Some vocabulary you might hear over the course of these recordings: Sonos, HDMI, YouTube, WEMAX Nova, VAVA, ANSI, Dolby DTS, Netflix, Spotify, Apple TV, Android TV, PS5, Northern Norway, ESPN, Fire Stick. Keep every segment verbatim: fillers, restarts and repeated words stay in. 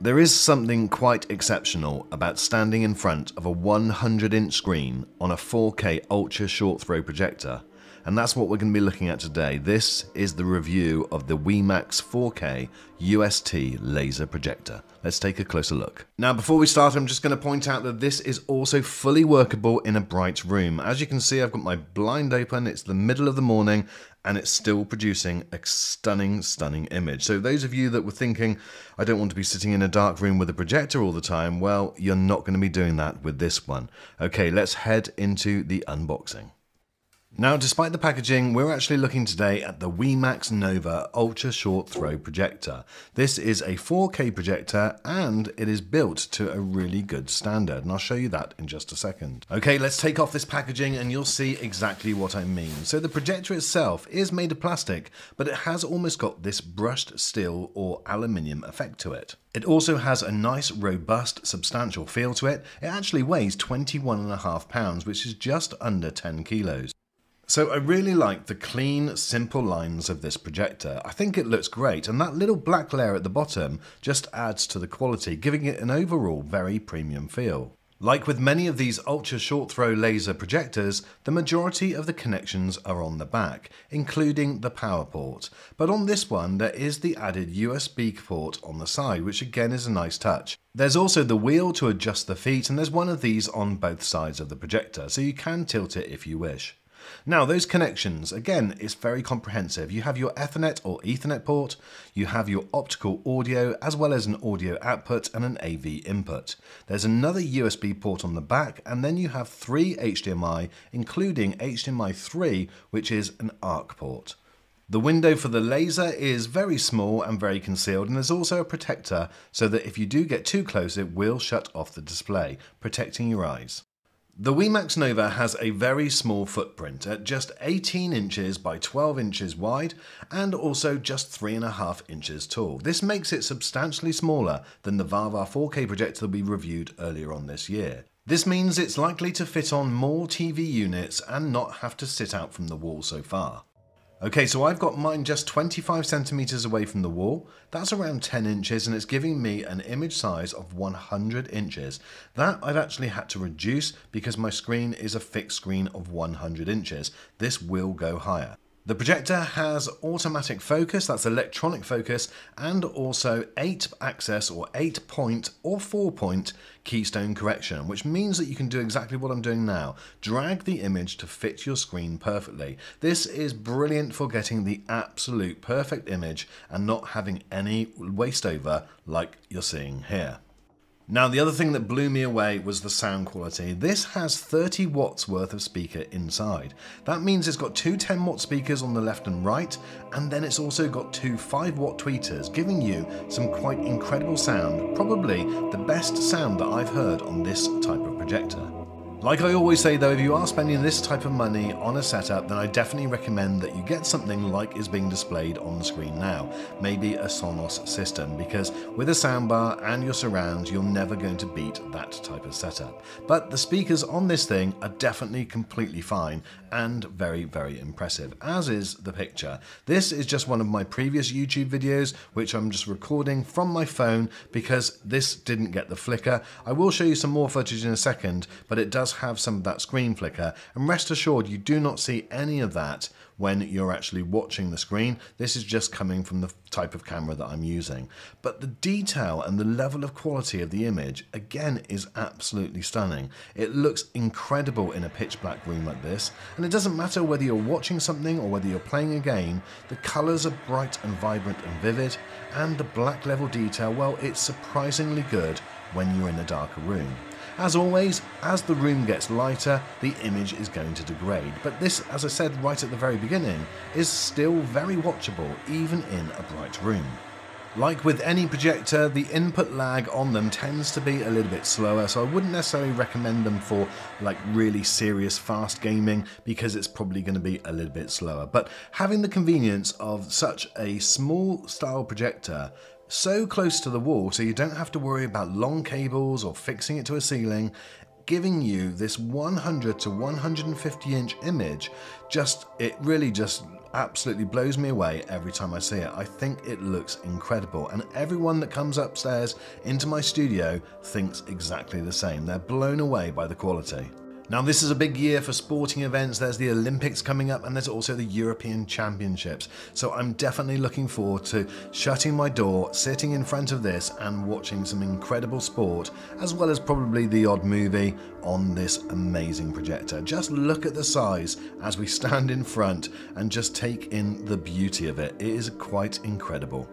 There is something quite exceptional about standing in front of a one hundred inch screen on a four K ultra short throw projector, and that's what we're going to be looking at today. This is the review of the WEMAX four K U S T laser projector. Let's take a closer look. Now, before we start, I'm just going to point out that this is also fully workable in a bright room. As you can see, I've got my blind open, it's the middle of the morning, and it's still producing a stunning, stunning image. So those of you that were thinking, I don't want to be sitting in a dark room with a projector all the time, well, you're not going to be doing that with this one. Okay, let's head into the unboxing. Now, despite the packaging, we're actually looking today at the WEMAX Nova ultra short throw projector. This is a four K projector and it is built to a really good standard, and I'll show you that in just a second. Okay, let's take off this packaging and you'll see exactly what I mean. So the projector itself is made of plastic, but it has almost got this brushed steel or aluminium effect to it. It also has a nice, robust, substantial feel to it. It actually weighs twenty-one and a half pounds, which is just under ten kilos. So I really like the clean, simple lines of this projector. I think it looks great, and that little black layer at the bottom just adds to the quality, giving it an overall very premium feel. Like with many of these ultra short throw laser projectors, the majority of the connections are on the back, including the power port. But on this one, there is the added U S B port on the side, which again is a nice touch. There's also the wheel to adjust the feet, and there's one of these on both sides of the projector, so you can tilt it if you wish. Now, those connections, again, it's very comprehensive. You have your Ethernet or Ethernet port, you have your optical audio, as well as an audio output and an A V input. There's another U S B port on the back, and then you have three H D M I, including H D M I three, which is an A R C port. The window for the laser is very small and very concealed, and there's also a protector so that if you do get too close, it will shut off the display, protecting your eyes. The WEMAX Nova has a very small footprint at just eighteen inches by twelve inches wide and also just three and a half inches tall. This makes it substantially smaller than the VAVA four K projector that we reviewed earlier on this year. This means it's likely to fit on more T V units and not have to sit out from the wall so far. Okay, so I've got mine just twenty-five centimeters away from the wall. That's around ten inches, and it's giving me an image size of one hundred inches. That I've actually had to reduce because my screen is a fixed screen of one hundred inches. This will go higher. The projector has automatic focus, that's electronic focus, and also eight axis or eight point or four point keystone correction, which means that you can do exactly what I'm doing now. Drag the image to fit your screen perfectly. This is brilliant for getting the absolute perfect image and not having any waste over like you're seeing here. Now, the other thing that blew me away was the sound quality. This has thirty watts worth of speaker inside. That means it's got two ten watt speakers on the left and right, and then it's also got two five watt tweeters, giving you some quite incredible sound, probably the best sound that I've heard on this type of projector. Like I always say though, if you are spending this type of money on a setup, then I definitely recommend that you get something like is being displayed on the screen now, maybe a Sonos system, because with a soundbar and your surrounds, you're never going to beat that type of setup. But the speakers on this thing are definitely completely fine and very, very impressive, as is the picture. This is just one of my previous YouTube videos, which I'm just recording from my phone because this didn't get the flicker. I will show you some more footage in a second, but it does have some of that screen flicker, and rest assured you do not see any of that when you're actually watching the screen. This is just coming from the type of camera that I'm using. But the detail and the level of quality of the image again is absolutely stunning. It looks incredible in a pitch black room like this, and it doesn't matter whether you're watching something or whether you're playing a game, the colors are bright and vibrant and vivid, and the black level detail, well, it's surprisingly good when you're in a darker room. As always, as the room gets lighter, the image is going to degrade, but this, as I said right at the very beginning, is still very watchable even in a bright room. Like with any projector, the input lag on them tends to be a little bit slower, so I wouldn't necessarily recommend them for like really serious fast gaming because it's probably going to be a little bit slower. But having the convenience of such a small style projector so close to the wall, so you don't have to worry about long cables or fixing it to a ceiling, giving you this one hundred to one hundred fifty inch image, just it really just absolutely blows me away every time I see it. I think it looks incredible, and everyone that comes upstairs into my studio thinks exactly the same. They're blown away by the quality. Now, this is a big year for sporting events. There's the Olympics coming up, and there's also the European Championships. So I'm definitely looking forward to shutting my door, sitting in front of this and watching some incredible sport, as well as probably the odd movie on this amazing projector. Just look at the size as we stand in front and just take in the beauty of it. It is quite incredible.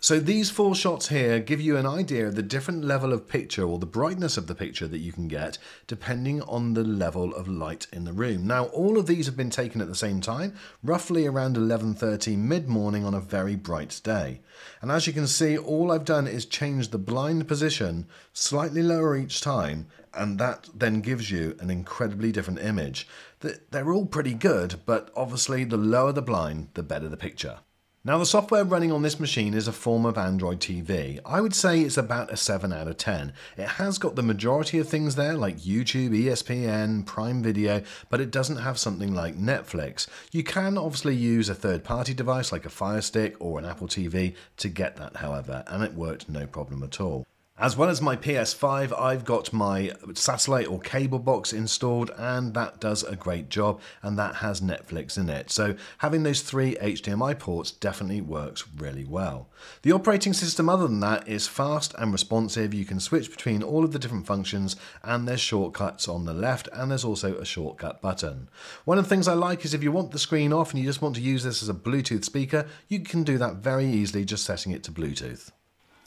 So these four shots here give you an idea of the different level of picture, or the brightness of the picture, that you can get depending on the level of light in the room. Now, all of these have been taken at the same time, roughly around eleven thirty mid-morning on a very bright day. And as you can see, all I've done is change the blind position slightly lower each time, and that then gives you an incredibly different image. They're all pretty good, but obviously the lower the blind, the better the picture. Now, the software running on this machine is a form of Android T V. I would say it's about a seven out of ten. It has got the majority of things there, like YouTube, E S P N, Prime Video, but it doesn't have something like Netflix. You can obviously use a third-party device like a Fire Stick or an Apple T V to get that, however, and it worked no problem at all. As well as my P S five, I've got my satellite or cable box installed, and that does a great job, and that has Netflix in it. So having those three H D M I ports definitely works really well. The operating system, other than that, is fast and responsive. You can switch between all of the different functions, and there's shortcuts on the left, and there's also a shortcut button. One of the things I like is if you want the screen off and you just want to use this as a Bluetooth speaker, you can do that very easily, just setting it to Bluetooth.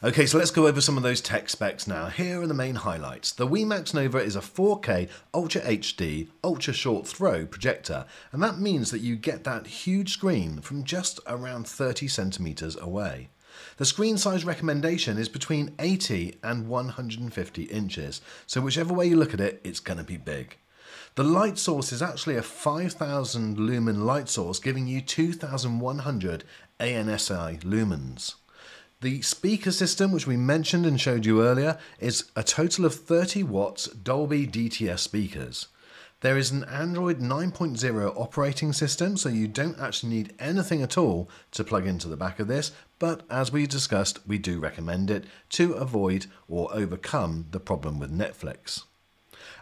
Okay, so let's go over some of those tech specs now. Here are the main highlights. The WEMAX Nova is a four K Ultra H D ultra short throw projector, and that means that you get that huge screen from just around thirty centimeters away. The screen size recommendation is between eighty and one hundred fifty inches, so whichever way you look at it, it's going to be big. The light source is actually a five thousand lumen light source, giving you two thousand one hundred A N S I lumens. The speaker system, which we mentioned and showed you earlier, is a total of thirty watts Dolby D T S speakers. There is an Android nine point oh operating system, so you don't actually need anything at all to plug into the back of this, but as we discussed, we do recommend it to avoid or overcome the problem with Netflix.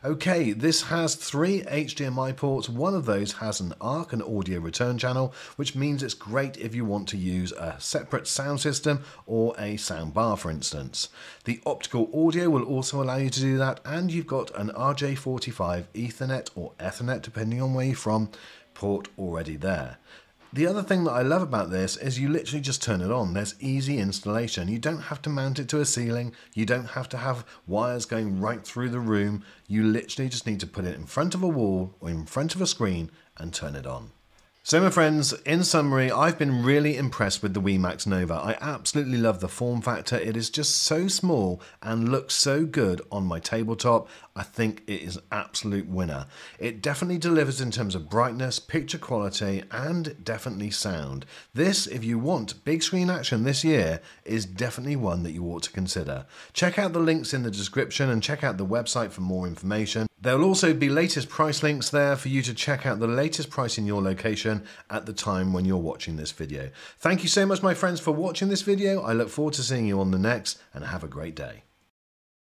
Okay, this has three H D M I ports. One of those has an A R C, an audio return channel, which means it's great if you want to use a separate sound system or a sound bar, for instance. The optical audio will also allow you to do that, and you've got an R J forty-five Ethernet or Ethernet, depending on where you're from, port already there. The other thing that I love about this is you literally just turn it on. There's easy installation. You don't have to mount it to a ceiling. You don't have to have wires going right through the room. You literally just need to put it in front of a wall or in front of a screen and turn it on. So my friends, in summary, I've been really impressed with the WEMAX Nova. I absolutely love the form factor. It is just so small and looks so good on my tabletop. I think it is an absolute winner. It definitely delivers in terms of brightness, picture quality, and definitely sound. This, if you want big screen action this year, is definitely one that you ought to consider. Check out the links in the description and check out the website for more information. There will also be latest price links there for you to check out the latest price in your location at the time when you're watching this video. Thank you so much, my friends, for watching this video. I look forward to seeing you on the next, and have a great day.